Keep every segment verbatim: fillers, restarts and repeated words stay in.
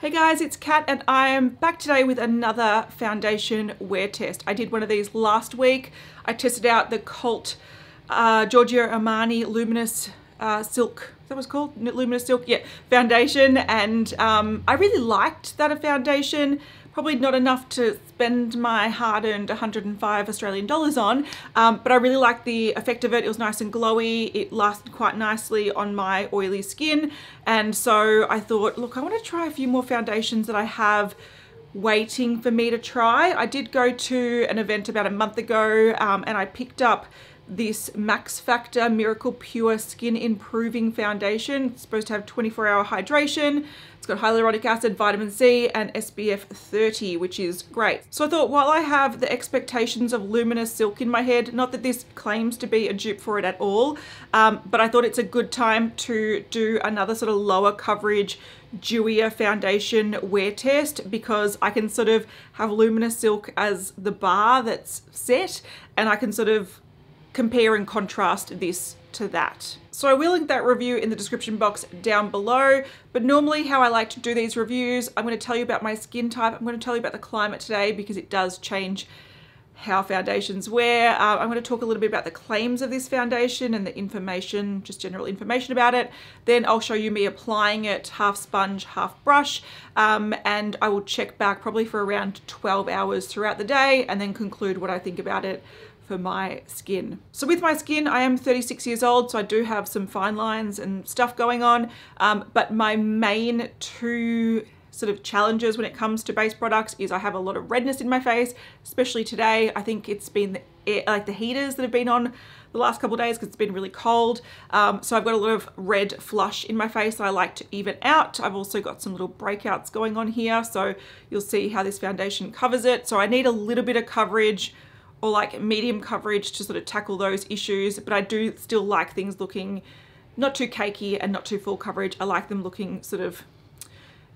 Hey guys, it's Kat and I am back today with another foundation wear test. I did one of these last week. I tested out the Cult uh, Giorgio Armani Luminous uh, Silk, is that what it's called? Luminous Silk, yeah, foundation. And um, I really liked that a foundation. Probably not enough to spend my hard-earned one hundred and five Australian dollars on, um, but I really liked the effect of it. It was nice and glowy. It lasted quite nicely on my oily skin. And so I thought, look, I want to try a few more foundations that I have waiting for me to try. I did go to an event about a month ago um, and I picked up this Max Factor Miracle Pure Skin Improving Foundation. It's supposed to have twenty-four hour hydration. It's got hyaluronic acid, vitamin C, and S P F thirty, which is great. So I thought, while I have the expectations of Luminous Silk in my head, not that this claims to be a dupe for it at all, um, but I thought it's a good time to do another sort of lower coverage, dewier foundation wear test, because I can sort of have Luminous Silk as the bar that's set, and I can sort of compare and contrast this to that. So I will link that review in the description box down below. But normally how I like to do these reviews, I'm going to tell you about my skin type. I'm going to tell you about the climate today because it does change how foundations wear. Uh, I'm going to talk a little bit about the claims of this foundation and the information, just general information about it. Then I'll show you me applying it, half sponge, half brush. Um, and I will check back probably for around twelve hours throughout the day and then conclude what I think about it for my skin. So with my skin, I am thirty-six years old, so I do have some fine lines and stuff going on, um, but my main two sort of challenges when it comes to base products is I have a lot of redness in my face, especially today. I think it's been the air, like the heaters that have been on the last couple of days because it's been really cold. Um, so I've got a lot of red flush in my face that I like to even out. I've also got some little breakouts going on here, so you'll see how this foundation covers it. So I need a little bit of coverage or like medium coverage to sort of tackle those issues, but I do still like things looking not too cakey and not too full coverage. I like them looking sort of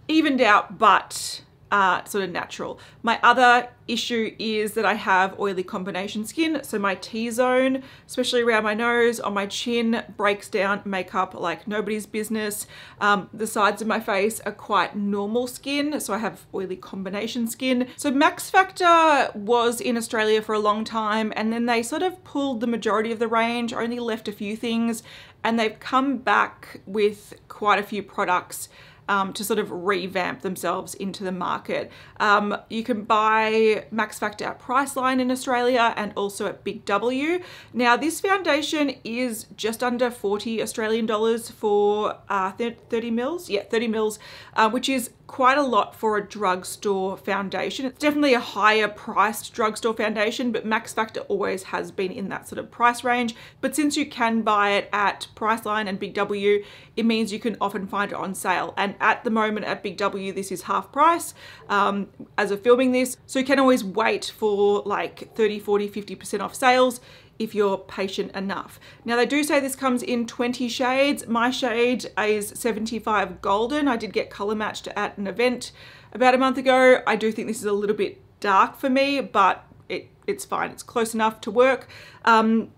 evened out, but uh, sort of natural. My other issue is that I have oily combination skin, so my T-zone, especially around my nose, on my chin, breaks down makeup like nobody's business. Um, the sides of my face are quite normal skin, so I have oily combination skin. So Max Factor was in Australia for a long time, and then they sort of pulled the majority of the range, only left a few things, and they've come back with quite a few products Um, to sort of revamp themselves into the market. Um, you can buy Max Factor at Priceline in Australia and also at Big W. Now this foundation is just under forty Australian dollars for uh, thirty mils, yeah, thirty mils, uh, which is quite a lot for a drugstore foundation. It's definitely a higher priced drugstore foundation, but Max Factor always has been in that sort of price range. But since you can buy it at Priceline and Big W, it means you can often find it on sale. And at the moment at Big W, this is half price um, as of filming this. So you can always wait for like thirty, forty, fifty percent off sales if you're patient enough. Now they do say this comes in twenty shades. My shade is seventy-five golden. I did get color matched at an event about a month ago. I do think this is a little bit dark for me, but it, it's fine. It's close enough to work. Um,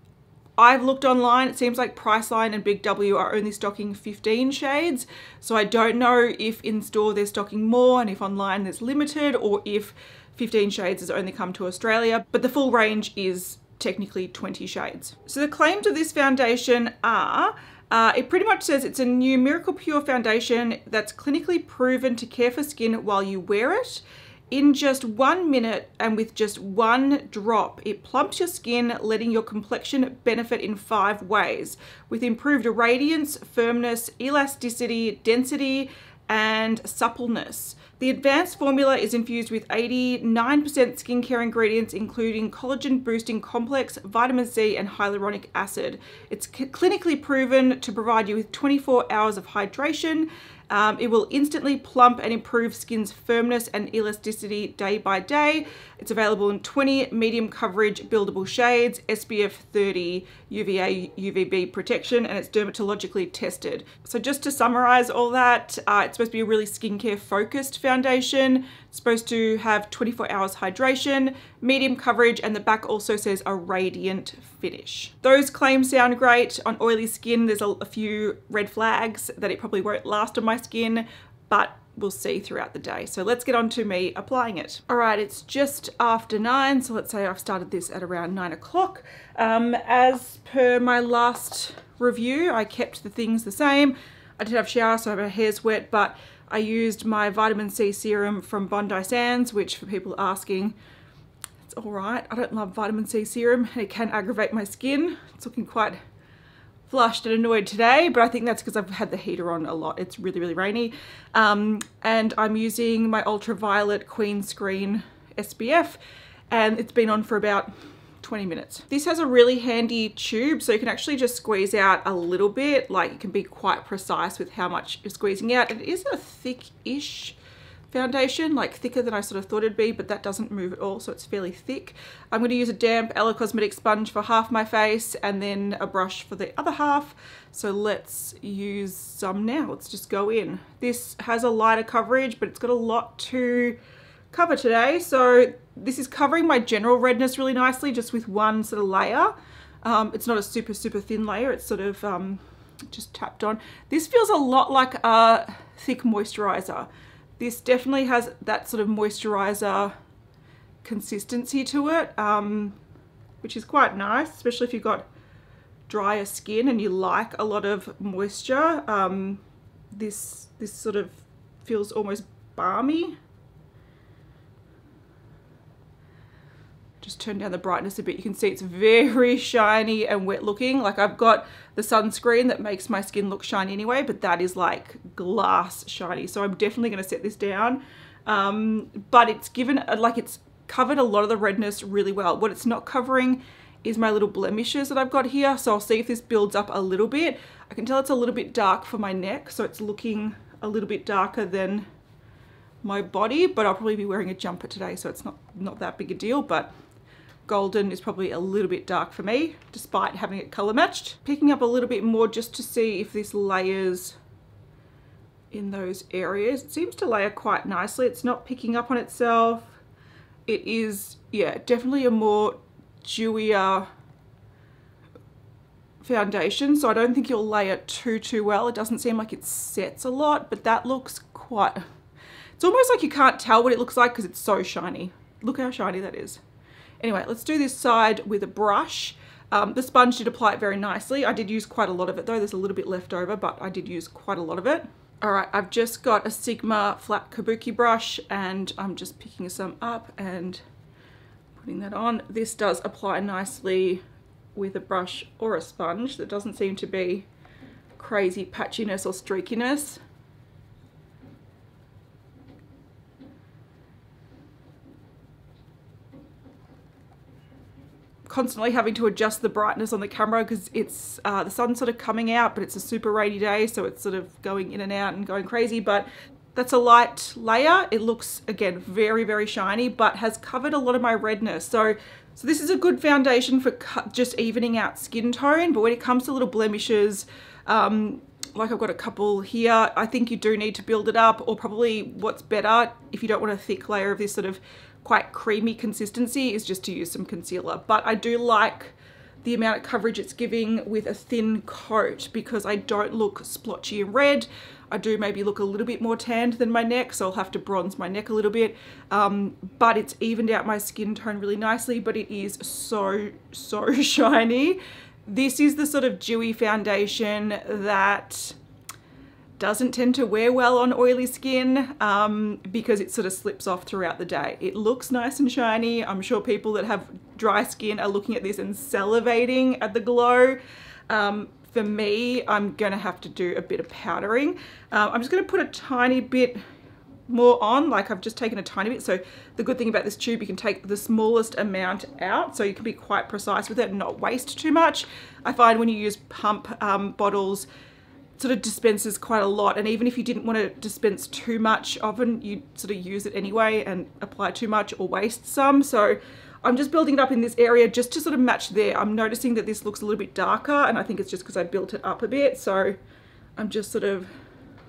I've looked online, it seems like Priceline and Big W are only stocking fifteen shades. So I don't know if in store they're stocking more and if online there's limited, or if fifteen shades has only come to Australia, but the full range is technically twenty shades. So the claims of this foundation are, uh, it pretty much says it's a new Miracle Pure foundation that's clinically proven to care for skin while you wear it. In just one minute and with just one drop, it plumps your skin, letting your complexion benefit in five ways, with improved radiance, firmness, elasticity, density, and suppleness. The advanced formula is infused with eighty-nine percent skincare ingredients, including collagen boosting complex, vitamin C, and hyaluronic acid. It's clinically proven to provide you with twenty-four hours of hydration. Um, it will instantly plump and improve skin's firmness and elasticity day by day. It's available in twenty medium coverage buildable shades, S P F thirty, U V A, U V B protection, and it's dermatologically tested. So just to summarize all that, uh, it's supposed to be a really skincare focused foundation. It's supposed to have twenty-four hours hydration, medium coverage, and the back also says a radiant finish. Those claims sound great. On oily skin, there's a, a few red flags that it probably won't last on my skin, but we'll see throughout the day. So let's get on to me applying it. All right, it's just after nine. So let's say I've started this at around nine o'clock. Um, as per my last review, I kept the things the same. I did have a shower, so my hair's wet, but I used my vitamin C serum from Bondi Sands, which for people asking, it's all right. I don't love vitamin C serum and it can aggravate my skin. It's looking quite flushed and annoyed today, but I think that's because I've had the heater on a lot. It's really, really rainy. Um, and I'm using my ultraviolet queen screen S P F, and it's been on for about twenty minutes. This has a really handy tube, so you can actually just squeeze out a little bit. Like, you can be quite precise with how much you're squeezing out. It is a thick-ish foundation, like thicker than I sort of thought it'd be, but that doesn't move at all, so it's fairly thick. I'm going to use a damp Ella Cosmetics sponge for half my face and then a brush for the other half. So let's use some now. Let's just go in. This has a lighter coverage, but it's got a lot to cover today. So this is covering my general redness really nicely, just with one sort of layer. Um, it's not a super, super thin layer. It's sort of um, just tapped on. This feels a lot like a thick moisturizer. This definitely has that sort of moisturizer consistency to it, um, which is quite nice, especially if you've got drier skin and you like a lot of moisture. Um, this, this sort of feels almost balmy. Just turn down the brightness a bit. You can see it's very shiny and wet looking. Like, I've got the sunscreen that makes my skin look shiny anyway, but that is like glass shiny. So I'm definitely going to set this down. Um, but it's given, like, it's covered a lot of the redness really well. What it's not covering is my little blemishes that I've got here. So I'll see if this builds up a little bit. I can tell it's a little bit dark for my neck. So it's looking a little bit darker than my body, but I'll probably be wearing a jumper today. So it's not, not that big a deal, but golden is probably a little bit dark for me, despite having it color matched. Picking up a little bit more just to see if this layers in those areas. It seems to layer quite nicely. It's not picking up on itself. It is, yeah, definitely a more dewier foundation. So I don't think you'll layer too, too well. It doesn't seem like it sets a lot, but that looks quite, it's almost like you can't tell what it looks like because it's so shiny. Look how shiny that is. Anyway, let's do this side with a brush. Um, the sponge did apply it very nicely. I did use quite a lot of it though. There's a little bit left over, but I did use quite a lot of it. All right, I've just got a Sigma flat kabuki brush and I'm just picking some up and putting that on. This does apply nicely with a brush or a sponge. There doesn't seem to be crazy patchiness or streakiness. Constantly having to adjust the brightness on the camera because it's uh, the sun's sort of coming out, but it's a super rainy day, so it's sort of going in and out and going crazy. But that's a light layer. It looks, again, very, very shiny, but has covered a lot of my redness. So, so this is a good foundation for just evening out skin tone. But when it comes to little blemishes, um, like I've got a couple here, I think you do need to build it up, or probably what's better if you don't want a thick layer of this sort of quite creamy consistency is just to use some concealer. But I do like the amount of coverage it's giving with a thin coat because I don't look splotchy and red. I do maybe look a little bit more tanned than my neck, so I'll have to bronze my neck a little bit, um, but it's evened out my skin tone really nicely. But it is so, so shiny. This is the sort of dewy foundation that doesn't tend to wear well on oily skin um, because it sort of slips off throughout the day. It looks nice and shiny. I'm sure people that have dry skin are looking at this and salivating at the glow. Um, for me, I'm gonna have to do a bit of powdering. Uh, I'm just gonna put a tiny bit more on, like I've just taken a tiny bit. So the good thing about this tube, you can take the smallest amount out, so you can be quite precise with it and not waste too much. I find when you use pump um, bottles, sort of dispenses quite a lot, and even if you didn't want to dispense too much, often you sort of use it anyway and apply too much or waste some. So I'm just building it up in this area just to sort of match there. I'm noticing that this looks a little bit darker, and I think it's just because I built it up a bit. So I'm just sort of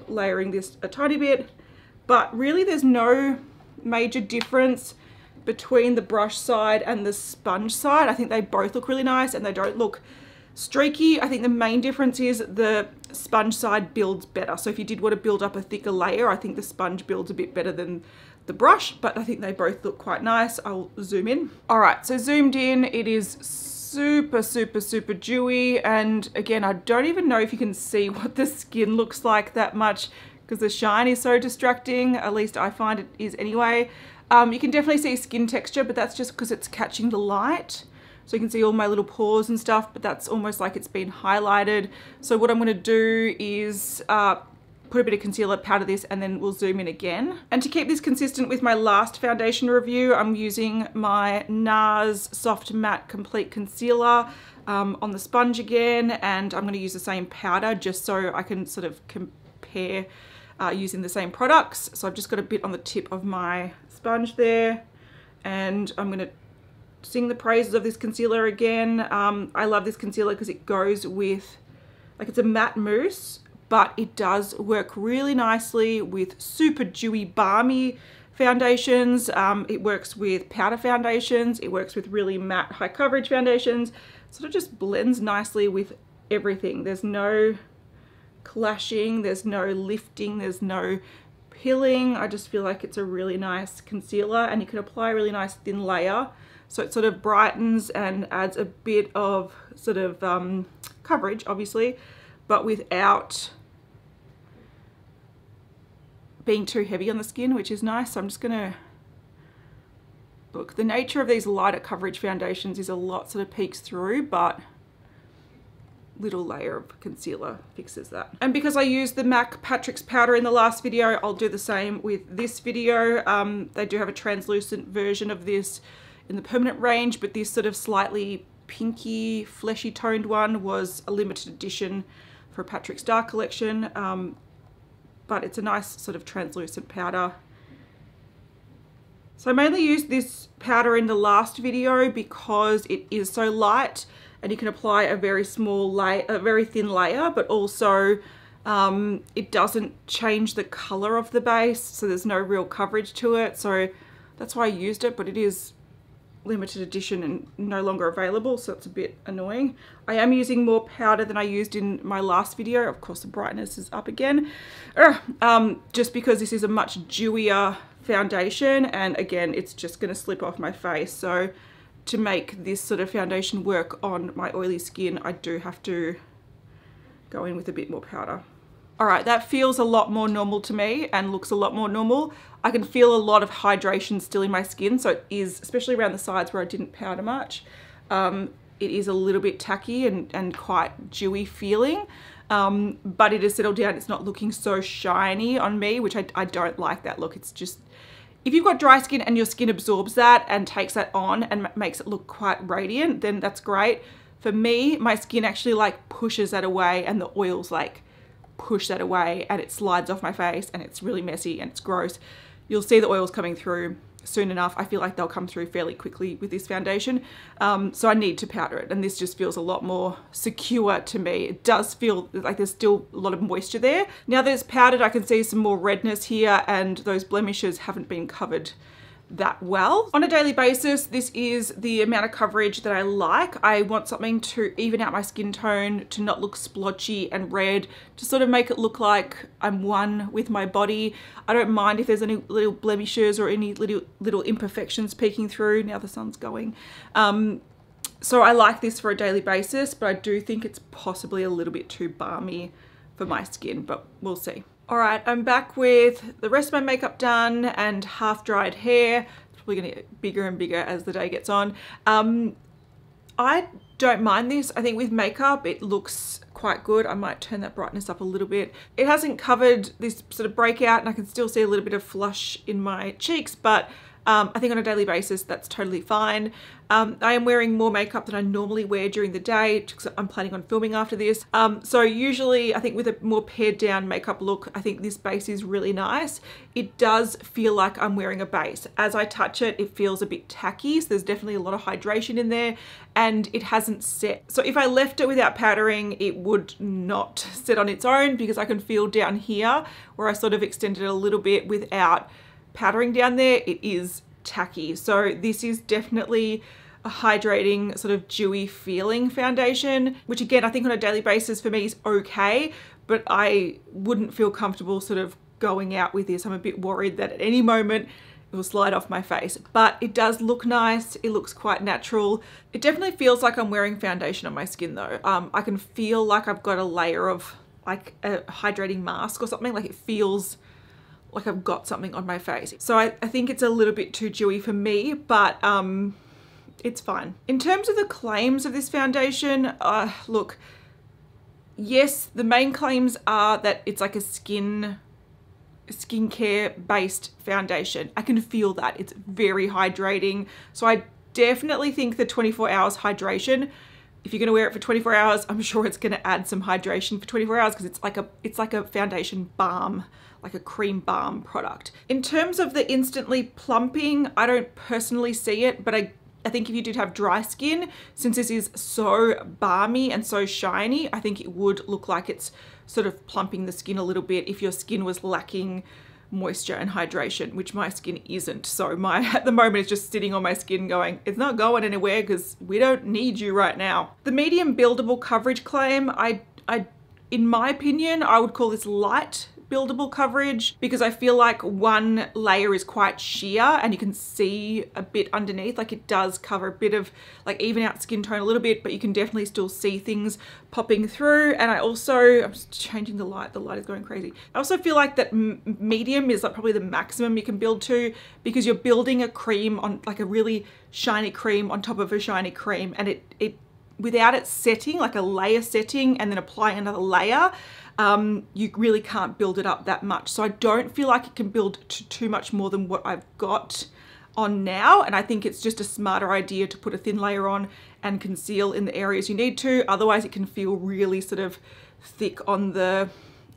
layering this a tiny bit, but really there's no major difference between the brush side and the sponge side. I think they both look really nice and they don't look streaky. I think the main difference is the sponge side builds better. So if you did want to build up a thicker layer, I think the sponge builds a bit better than the brush, but I think they both look quite nice. I'll zoom in. All right, so zoomed in, it is super, super, super dewy. And again, I don't even know if you can see what the skin looks like that much because the shine is so distracting. At least I find it is anyway. Um, you can definitely see skin texture, but that's just because it's catching the light. So you can see all my little pores and stuff, but that's almost like it's been highlighted. So what I'm gonna do is uh, put a bit of concealer, powder this, and then we'll zoom in again. And to keep this consistent with my last foundation review, I'm using my NARS Soft Matte Complete Concealer um, on the sponge again, and I'm gonna use the same powder just so I can sort of compare uh, using the same products. So I've just got a bit on the tip of my sponge there, and I'm gonna sing the praises of this concealer again. Um, I love this concealer because it goes with, like, it's a matte mousse, but it does work really nicely with super dewy, balmy foundations. Um, it works with powder foundations. It works with really matte, high coverage foundations. Sort of just blends nicely with everything. There's no clashing, there's no lifting, there's no pilling. I just feel like it's a really nice concealer, and you can apply a really nice thin layer. So it sort of brightens and adds a bit of sort of um, coverage, obviously, but without being too heavy on the skin, which is nice. So I'm just gonna, look, the nature of these lighter coverage foundations is a lot sort of peeks through, but little layer of concealer fixes that. And because I used the MAC Patrick's Powder in the last video, I'll do the same with this video. Um, they do have a translucent version of this in the permanent range, but this sort of slightly pinky, fleshy toned one was a limited edition for Patrick's Star collection. Um, but it's a nice sort of translucent powder. So I mainly used this powder in the last video because it is so light and you can apply a very small layer, a very thin layer, but also um, it doesn't change the color of the base. So there's no real coverage to it. So that's why I used it, but it is limited edition and no longer available, so it's a bit annoying. I am using more powder than I used in my last video. Of course, the brightness is up again. Uh, um, just because this is a much dewier foundation, and again, it's just gonna slip off my face. So to make this sort of foundation work on my oily skin, I do have to go in with a bit more powder. All right, that feels a lot more normal to me and looks a lot more normal. I can feel a lot of hydration still in my skin, so it is, especially around the sides where I didn't powder much, um, it is a little bit tacky and, and quite dewy feeling, um, but it has settled down. It's not looking so shiny on me, which I, I don't like that look. It's just, if you've got dry skin and your skin absorbs that and takes that on and makes it look quite radiant, then that's great. For me, my skin actually like pushes that away, and the oils like push that away, and it slides off my face, and it's really messy and it's gross. You'll see the oils coming through soon enough. I feel like they'll come through fairly quickly with this foundation. Um, so I need to powder it, and this just feels a lot more secure to me. It does feel like there's still a lot of moisture there. Now that it's powdered, I can see some more redness here, and those blemishes haven't been covered that well. On a daily basis, this is the amount of coverage that I like. I want something to even out my skin tone, to not look splotchy and red, to sort of make it look like I'm one with my body. I don't mind if there's any little blemishes or any little little imperfections peeking through. Now the sun's going. Um, so I like this for a daily basis, but I do think it's possibly a little bit too balmy for my skin, but we'll see. All right, I'm back with the rest of my makeup done and half-dried hair. It's probably gonna get bigger and bigger as the day gets on. Um, I don't mind this. I think with makeup, it looks quite good. I might turn that brightness up a little bit. It hasn't covered this sort of breakout, and I can still see a little bit of flush in my cheeks, but um, I think on a daily basis, that's totally fine. Um, I am wearing more makeup than I normally wear during the day because I'm planning on filming after this. Um, so usually I think with a more pared down makeup look, I think this base is really nice. It does feel like I'm wearing a base. As I touch it, it feels a bit tacky. So there's definitely a lot of hydration in there, and it hasn't set. So if I left it without powdering, it would not set on its own because I can feel down here where I sort of extended it a little bit without powdering down there, it is tacky. So this is definitely a hydrating sort of dewy feeling foundation, which again, I think on a daily basis for me is okay, but I wouldn't feel comfortable sort of going out with this. I'm a bit worried that at any moment it will slide off my face, but it does look nice. It looks quite natural. It definitely feels like I'm wearing foundation on my skin though. Um, I can feel like I've got a layer of like a hydrating mask or something. Like it feels like I've got something on my face. So I, I think it's a little bit too dewy for me, but um, it's fine. In terms of the claims of this foundation, uh, look, yes, the main claims are that it's like a skin skincare based foundation. I can feel that it's very hydrating. So I definitely think the twenty-four hours hydration, if you're going to wear it for twenty-four hours, I'm sure it's going to add some hydration for twenty-four hours because it's like a it's like a foundation balm, like a cream balm product. In terms of the instantly plumping, I don't personally see it, but I I think if you did have dry skin, since this is so balmy and so shiny, I think it would look like it's sort of plumping the skin a little bit if your skin was lacking moisture and hydration, which my skin isn't. So my at the moment it's just sitting on my skin going, it's not going anywhere because we don't need you right now. The medium buildable coverage claim, I, I, in my opinion, I would call this light buildable coverage because I feel like one layer is quite sheer and you can see a bit underneath. Like it does cover a bit of, like even out skin tone a little bit, but you can definitely still see things popping through. And I also, I'm just changing the light, the light is going crazy. I also feel like that medium is like probably the maximum you can build to because you're building a cream on like a really shiny cream on top of a shiny cream, and it, it without it setting, like a layer setting and then applying another layer, Um, you really can't build it up that much. So I don't feel like it can build to too much more than what I've got on now. And I think it's just a smarter idea to put a thin layer on and conceal in the areas you need to. Otherwise it can feel really sort of thick on the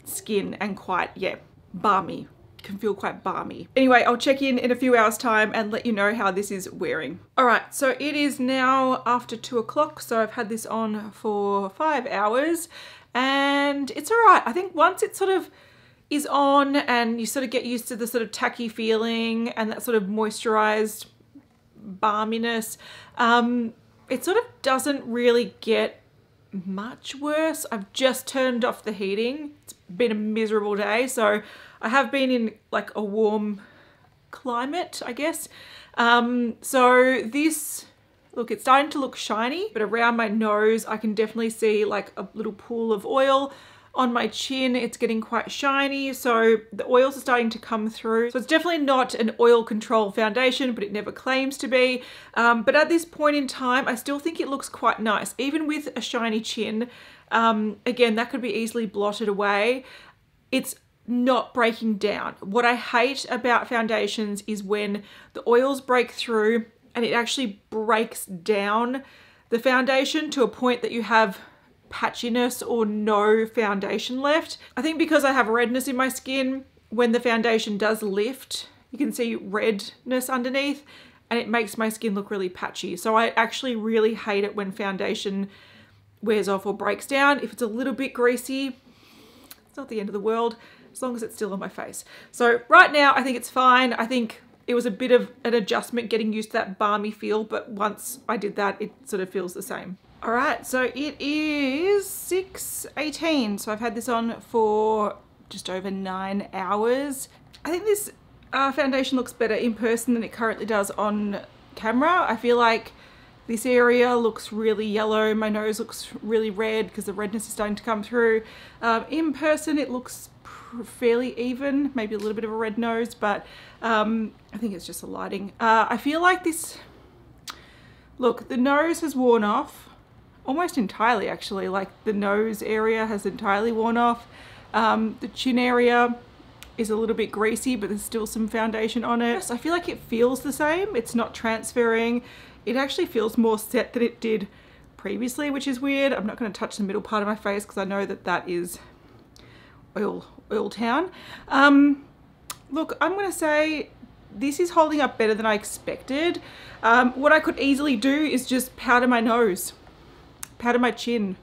skin and quite, yeah, balmy. It can feel quite balmy. Anyway, I'll check in in a few hours time and let you know how this is wearing. All right, so it is now after two o'clock. So I've had this on for five hours. And it's all right. I think once it sort of is on and you sort of get used to the sort of tacky feeling and that sort of moisturized balminess, um, it sort of doesn't really get much worse. I've just turned off the heating. It's been a miserable day. So I have been in like a warm climate, I guess. Um, so this... Look, it's starting to look shiny, but around my nose, I can definitely see like a little pool of oil. On my chin, it's getting quite shiny. So the oils are starting to come through. So it's definitely not an oil control foundation, but it never claims to be. Um, but at this point in time, I still think it looks quite nice, even with a shiny chin. Um, again, that could be easily blotted away. It's not breaking down. What I hate about foundations is when the oils break through and it actually breaks down the foundation to a point that you have patchiness or no foundation left. I think because I have redness in my skin, when the foundation does lift, you can see redness underneath and it makes my skin look really patchy. So I actually really hate it when foundation wears off or breaks down. If it's a little bit greasy, it's not the end of the world, as long as it's still on my face. So right now, I think it's fine. I think it was a bit of an adjustment getting used to that balmy feel, but once I did that, it sort of feels the same. All right, so it is six eighteen. So I've had this on for just over nine hours. I think this uh, foundation looks better in person than it currently does on camera. I feel like this area looks really yellow. My nose looks really red because the redness is starting to come through. Um, in person, it looks fairly even, maybe a little bit of a red nose, but um, I think it's just the lighting. Uh, I feel like this, look, the nose has worn off almost entirely actually, like the nose area has entirely worn off. Um, the chin area is a little bit greasy, but there's still some foundation on it. So I feel like it feels the same. It's not transferring. It actually feels more set than it did previously, which is weird. I'm not going to touch the middle part of my face because I know that that is oil oil town. Um, look, I'm gonna say this is holding up better than I expected. Um, what I could easily do is just powder my nose, powder my chin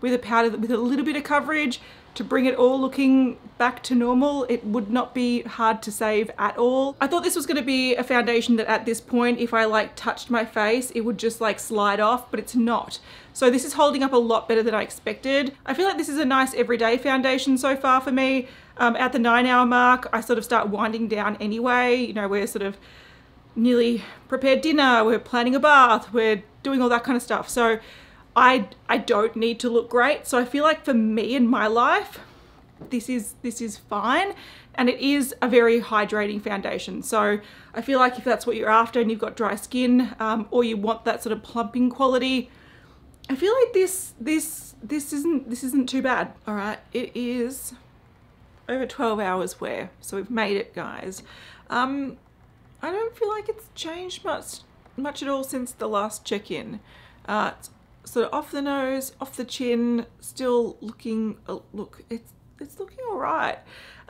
with a powder with a little bit of coverage, to bring it all looking back to normal. It would not be hard to save at all. I thought this was going to be a foundation that at this point, if I like touched my face, it would just like slide off, but it's not. So this is holding up a lot better than I expected. I feel like this is a nice everyday foundation so far for me. Um, at the nine hour mark, I sort of start winding down anyway. You know, we're sort of nearly prepared dinner, we're planning a bath, we're doing all that kind of stuff. So I, I don't need to look great. So I feel like for me in my life, this is, this is fine. And it is a very hydrating foundation. So I feel like if that's what you're after and you've got dry skin, um, or you want that sort of plumping quality, I feel like this, this, this isn't, this isn't too bad. All right. It is over twelve hours wear. So we've made it, guys. Um, I don't feel like it's changed much, much at all since the last check-in. Uh, it's sort of off the nose, off the chin, still looking, oh, look, it's, it's looking all right.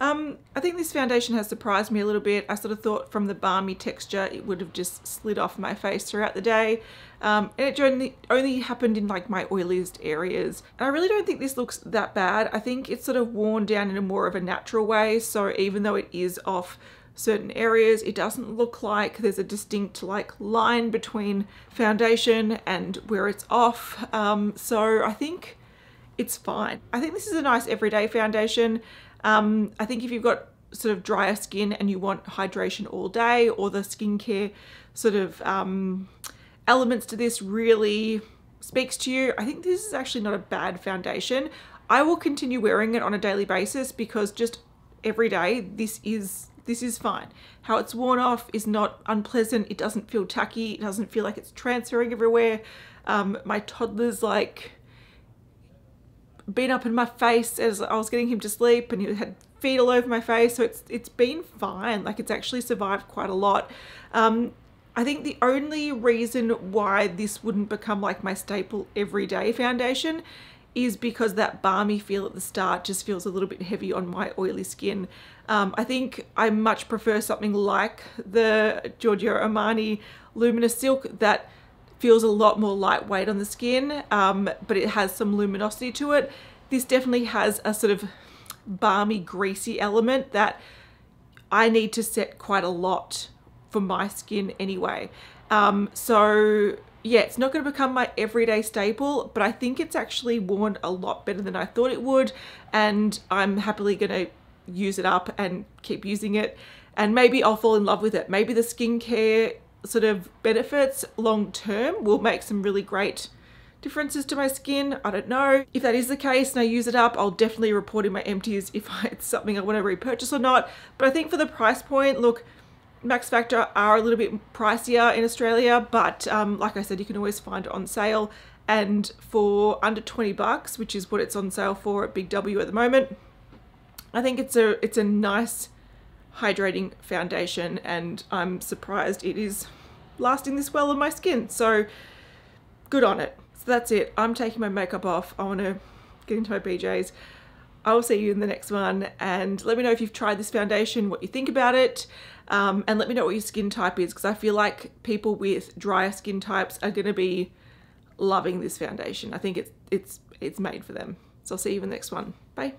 Um, I think this foundation has surprised me a little bit. I sort of thought from the balmy texture, it would have just slid off my face throughout the day. Um, and it only, only happened in like my oiliest areas. And I really don't think this looks that bad. I think it's sort of worn down in a more of a natural way. So even though it is off certain areas, it doesn't look like there's a distinct like line between foundation and where it's off. Um, so I think it's fine. I think this is a nice everyday foundation. Um, I think if you've got sort of drier skin and you want hydration all day, or the skincare sort of um, elements to this really speaks to you, I think this is actually not a bad foundation. I will continue wearing it on a daily basis because just every day, this is This is fine. How it's worn off is not unpleasant. It doesn't feel tacky. It doesn't feel like it's transferring everywhere. Um, my toddler's like been up in my face as I was getting him to sleep, and he had feet all over my face. So it's it's been fine. Like, it's actually survived quite a lot. Um, I think the only reason why this wouldn't become like my staple everyday foundation is because that balmy feel at the start just feels a little bit heavy on my oily skin. Um, I think I much prefer something like the Giorgio Armani Luminous Silk that feels a lot more lightweight on the skin, um, but it has some luminosity to it. This definitely has a sort of balmy, greasy element that I need to set quite a lot for my skin anyway. Um, so yeah, it's not going to become my everyday staple, but I think it's actually worn a lot better than I thought it would. And I'm happily going to use it up and keep using it. And maybe I'll fall in love with it. Maybe the skincare sort of benefits long term will make some really great differences to my skin. I don't know. If that is the case and I use it up, I'll definitely report in my empties if it's something I want to repurchase or not. But I think for the price point, look, Max Factor are a little bit pricier in Australia, but um, like I said, you can always find it on sale. And for under twenty bucks, which is what it's on sale for at Big W at the moment, I think it's a it's a nice hydrating foundation, and I'm surprised it is lasting this well on my skin. So good on it. So that's it. I'm taking my makeup off. I want to get into my P Js. I'll see you in the next one, and let me know if you've tried this foundation, what you think about it, um, and let me know what your skin type is, because I feel like people with drier skin types are going to be loving this foundation. I think it's, it's, it's made for them. So I'll see you in the next one. Bye.